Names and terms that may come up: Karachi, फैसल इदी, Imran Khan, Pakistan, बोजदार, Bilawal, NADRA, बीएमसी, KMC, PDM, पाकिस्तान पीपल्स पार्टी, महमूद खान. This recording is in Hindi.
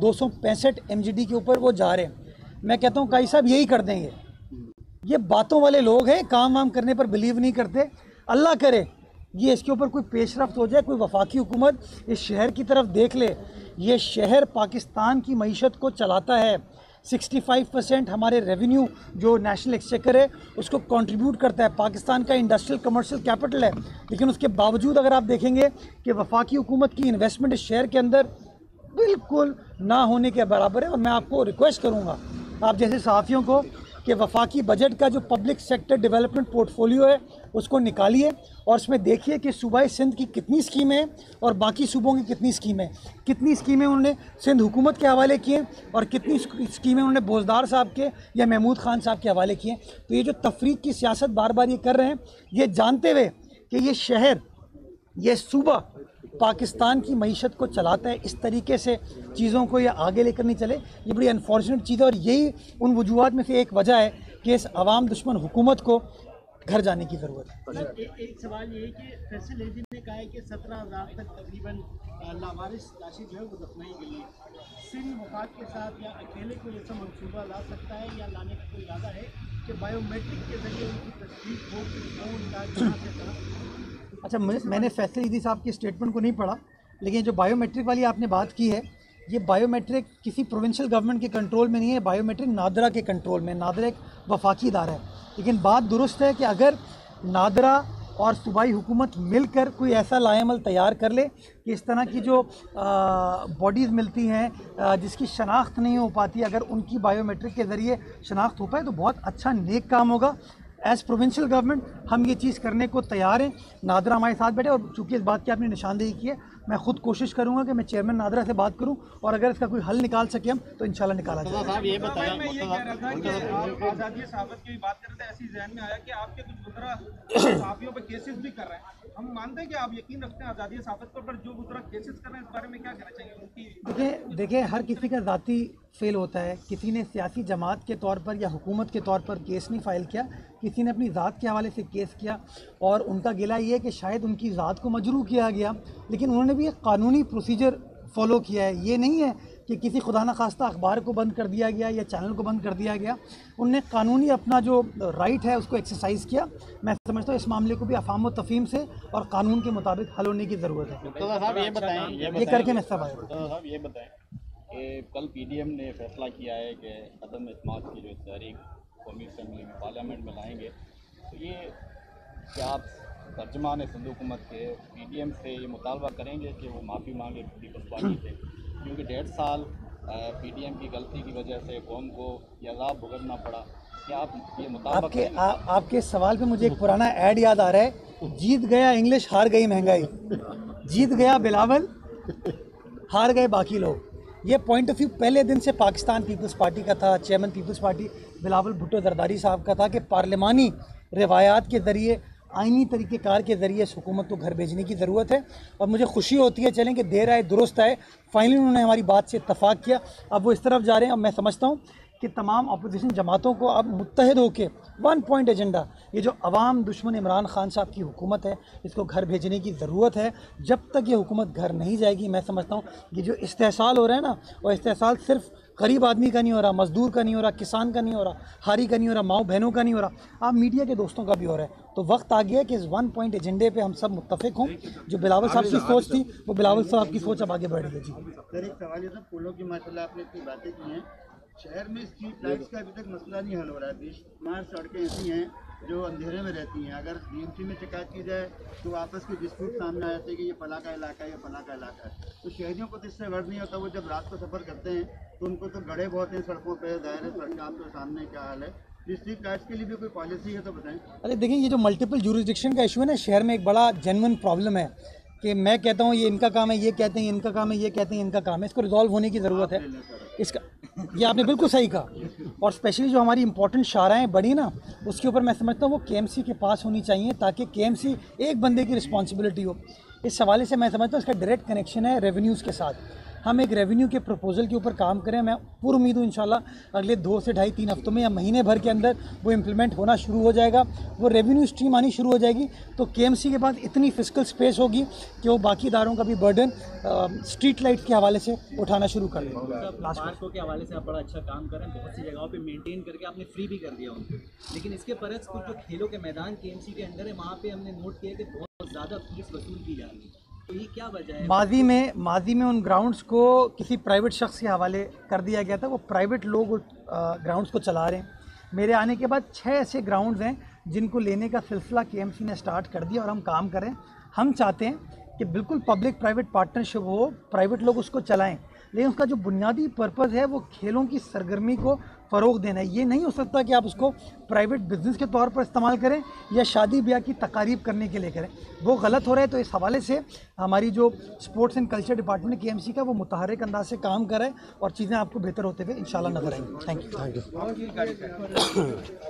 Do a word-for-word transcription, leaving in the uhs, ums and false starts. दो सौ पैंसठ एम जी डी के ऊपर वो जा रहे हैं। मैं कहता हूँ काई साहब यही कर देंगे, ये बातों वाले लोग हैं, काम वाम करने पर बिलीव नहीं करते। अल्लाह करे ये इसके ऊपर कोई पेशरफ्त हो जाए, कोई वफाकी हुकूमत इस शहर की तरफ देख ले। ये शहर पाकिस्तान की मीशत को चलाता है, पैंसठ परसेंट हमारे रेवेन्यू जो नेशनल एक्सचेकर है उसको कंट्रीब्यूट करता है, पाकिस्तान का इंडस्ट्रियल कमर्शियल कैपिटल है। लेकिन उसके बावजूद अगर आप देखेंगे कि वफाकी हुकूमत की इन्वेस्टमेंट इस शहर के अंदर बिल्कुल ना होने के बराबर है। और मैं आपको रिक्वेस्ट करूँगा आप जैसे सहाफ़ियों को कि वफाकी बजट का जो पब्लिक सेक्टर डेवलपमेंट पोर्टफोलियो है उसको निकालिए और उसमें देखिए कि सूबाई सिंध की कितनी स्कीमें हैं और बाकी सूबों की कितनी स्कीमें कितनी स्कीमें उन्होंने सिंध हुकूमत के हवाले किए और कितनी स्कीमें उन्होंने बोजदार साहब के या महमूद खान साहब के हवाले किए। तो ये जो तफरीक की सियासत बार बार ये कर रहे हैं, ये जानते हुए कि ये शहर ये सूबा पाकिस्तान की मईशत को चलाता है, इस तरीके से चीज़ों को ये आगे लेकर नहीं चले, ये बड़ी अनफॉर्चुनेट चीज़ है। और यही उन वजूहत में से एक वजह है कि इस आवाम दुश्मन हुकूमत को घर जाने की ज़रूरत है। एक, एक सवाल ये है कि फैसल लेजिन ने कहा है कि सत्रह हज़ार तक तकरीबन लावारिस लाशें जो है वो दफनाई गई है। सिंध वफाद के साथ या अकेले कोई ऐसा मनसूबा ला सकता है या लाने का कोई इरादा है कि बायोमेट्रिक के जरिए उनकी तस्दीक हो कि अच्छा मैं, मैंने फैसल इदी साहब की स्टेटमेंट को नहीं पढ़ा, लेकिन जो बायोमेट्रिक वाली आपने बात की है, ये बायोमेट्रिक किसी प्रोविंशियल गवर्नमेंट के कंट्रोल में नहीं है, बायोमेट्रिक नादरा के कंट्रोल में। नादरा एक वफाकी इदारा है। लेकिन बात दुरुस्त है कि अगर नादरा और सूबाई हुकूमत मिलकर कोई ऐसा लाएमल तैयार कर ले कि इस तरह की जो बॉडीज़ मिलती हैं जिसकी शनाख्त नहीं हो पाती, अगर उनकी बायोमेट्रिक के ज़रिए शनाख्त हो पाए तो बहुत अच्छा नेक काम होगा। एज़ प्रोविंशियल गवर्नमेंट हम ये चीज़ करने को तैयार हैं। नादरा हमारे साथ बैठे और चूँकि इस बात की आपने निशानदेही की है, मैं खुद कोशिश करूँगा कि मैं चेयरमैन नादरा से बात करूँ और अगर इसका कोई हल निकाल सके हम तो इंशाल्लाह निकाला जाएगा। साहब ये बताया मैं ये कह रहा था कि आप आज़ादी सहाफ़त की बात कर रहे थे, ऐसी जहन में आया कि आपके कुछ गुज़रा सहाफ़ियों पर केसेस भी कर रहे हैं। हम मानते हैं कि आप यकीन रखते हैं आज़ादी सहाफ़त पर, जो गुज़रा केसेस कर रहे हैं इस बारे में क्या करना चाहिए उनकी? देखिए देखिए हर किसी का ज़ाती फेल होता है। किसी ने सियासी जमात के तौर पर या हुकूमत के तौर पर केस नहीं फ़ाइल किया, किसी ने अपनी ज़ात के हवाले से केस किया और उनका गिला ये है कि शायद उनकी ज़ात को मजरूह किया गया। लेकिन उन्होंने भी एक कानूनी प्रोसीजर फॉलो किया है, ये नहीं है कि किसी खुदा न खास्ता अखबार को बंद कर दिया गया या चैनल को बंद कर दिया गया। उनने कानूनी अपना जो राइट है उसको एक्सरसाइज किया। मैं समझता हूँ इस मामले को भी अफाम और तफहीम से और कानून के मुताबिक हल होने की ज़रूरत है। तो साहब ये बताएं, ये करके मैं सब आया कल पीडीएम ने फैसला किया है कि अदम इस्मात की जो तारीख कौमी असम्बली में पार्लियामेंट में लाएँगे, तो ये क्या आप तर्जमान सिंध हुकूमत के पीडीएम से ये मुतालबा करेंगे कि वो माफ़ी मांगे पीपल्स पार्टी से, क्योंकि डेढ़ साल पीडीएम की गलती की वजह से कौम को ये अज़ाब भुगतना पड़ा? क्या आप ये मुतालबा आपके, आ, आपके सवाल पे मुझे एक पुराना ऐड याद आ रहा है, जीत गया इंग्लिश हार गई महंगाई, जीत गया बिलावल हार गए बाकी लोग। ये पॉइंट ऑफ व्यू पहले दिन से पाकिस्तान पीपल्स पार्टी का था, chairman peoples party Bilawal Bhutto Zardari साहब का था कि पार्लिमानी रिवायात के ज़रिए आइनी तरीक़ेकार के ज़रिए इस हुकूमत को घर भेजने की ज़रूरत है। और मुझे खुशी होती है चलें कि देर आए दुरुस्त आए, फाइनली उन्होंने हमारी बात से इत्तफाक किया, अब वो इस तरफ जा रहे हैं। और मैं समझता हूँ कि तमाम अपोजिशन जमातों को अब मुत्तहद होकर वन पॉइंट एजेंडा, ये जो अवाम दुश्मन इमरान खान साहब की हुकूमत है, इसको घर भेजने की ज़रूरत है। जब तक ये हुकूमत घर नहीं जाएगी मैं समझता हूँ कि जो इस्तेहसाल हो रहा है ना, और इस्तेहसाल सिर्फ गरीब आदमी का नहीं हो रहा, मज़दूर का नहीं हो रहा, किसान का नहीं हो रहा, हारी का नहीं हो रहा, माओ बहनों का नहीं हो रहा, आप मीडिया के दोस्तों का भी हो रहा है। तो वक्त आ गया है कि इस वन पॉइंट एजेंडे पे हम सब मुत्तफिक हों। जो बिलावल साहब की सोच थी वो बिलावल साहब की सोच अब आगे बढ़ रही है। जी सर एक सवाल ये था, पुलों की माशाल्लाह आपने इतनी बातें की हैं, शहर में स्ट्रीट लाइट्स का अभी तक मसला नहीं हल हो रहा है। बेशुमार सड़कें ऐसी हैं जो अंधेरे में रहती हैं, अगर बीएमसी में शिकायत की जाए तो आपस के डिस्प्यूट सामने आ जाते हैं कि ये फला का इलाका है या फला का इलाका है, तो शहरियों को तो इससे गर्व नहीं होता। वो जब रात को सफ़र करते हैं तो उनको तो गड़े बहुत हैं सड़कों पर, दायरे सड़क आपके सामने क्या हाल है। डिस्ट्रिक्ट लाइट्स के लिए भी कोई पॉलिसी है तो बताएँ। अरे देखिए ये जो मल्टीपल ज्यूरिसडिक्शन का इशू है ना शहर में, एक बड़ा जेन्युइन प्रॉब्लम है कि मैं कहता हूँ ये इनका काम है, ये कहते हैं इनका काम है, ये कहते हैं इनका काम है, इसको रिजॉल्व होने की ज़रूरत है। इसका ये आपने बिल्कुल सही कहा। और स्पेशली जो हमारी इंपॉर्टेंट शाहराएँ बड़ी ना, उसके ऊपर मैं समझता हूँ वो केएमसी के पास होनी चाहिए ताकि केएमसी एक बंदे की रिस्पॉन्सिबिलिटी हो। इस हवाले से मैं समझता हूँ इसका डायरेक्ट कनेक्शन है रेवेन्यूज़ के साथ। हम एक रेवेन्यू के प्रपोजल के ऊपर काम करें। मैं पूरी उम्मीद हूँ इंशाल्लाह अगले दो से ढाई तीन हफ्तों में या महीने भर के अंदर वो इम्प्लीमेंट होना शुरू हो जाएगा, वो रेवेन्यू स्ट्रीम आनी शुरू हो जाएगी। तो केएमसी के पास इतनी फिस्कल स्पेस होगी कि वो बाकी इदारों का भी बर्डन स्ट्रीट लाइट के हवाले से उठाना शुरू कर देंगे। हवाले से आप बड़ा अच्छा काम करें, बहुत सी जगहों पे मेंटेन करके आपने फ्री भी कर दिया उनको, लेकिन इसके परस कुछ जो खेलों के मैदान केएमसी के अंदर है वहाँ पे हमने नोट किया कि बहुत ज़्यादा फीस वसूल की जा रही है, तो ये क्या वजह है? माजी में माजी में उन ग्राउंड्स को किसी प्राइवेट शख्स के हवाले कर दिया गया था, वो प्राइवेट लोग ग्राउंड्स को चला रहे हैं। मेरे आने के बाद छः ऐसे ग्राउंड्स हैं जिनको लेने का सिलसिला केएमसी ने स्टार्ट कर दिया और हम काम करें। हम चाहते हैं कि बिल्कुल पब्लिक प्राइवेट पार्टनरशिप हो, प्राइवेट लोग उसको चलाएं, लेकिन उसका जो बुनियादी पर्पज़ है वो खेलों की सरगर्मी को फ़रोग देना है। ये नहीं हो सकता कि आप उसको प्राइवेट बिजनेस के तौर पर इस्तेमाल करें या शादी ब्याह की तकारीब करने के लिए करें, वो गलत हो रहा है। तो इस हवाले से हमारी जो sports and culture department KMC का वो मुतहरक अंदाज से काम कर रहा है और चीज़ें आपको बेहतर होते हुए इंशाल्लाह नजर आएंगी। Thank you.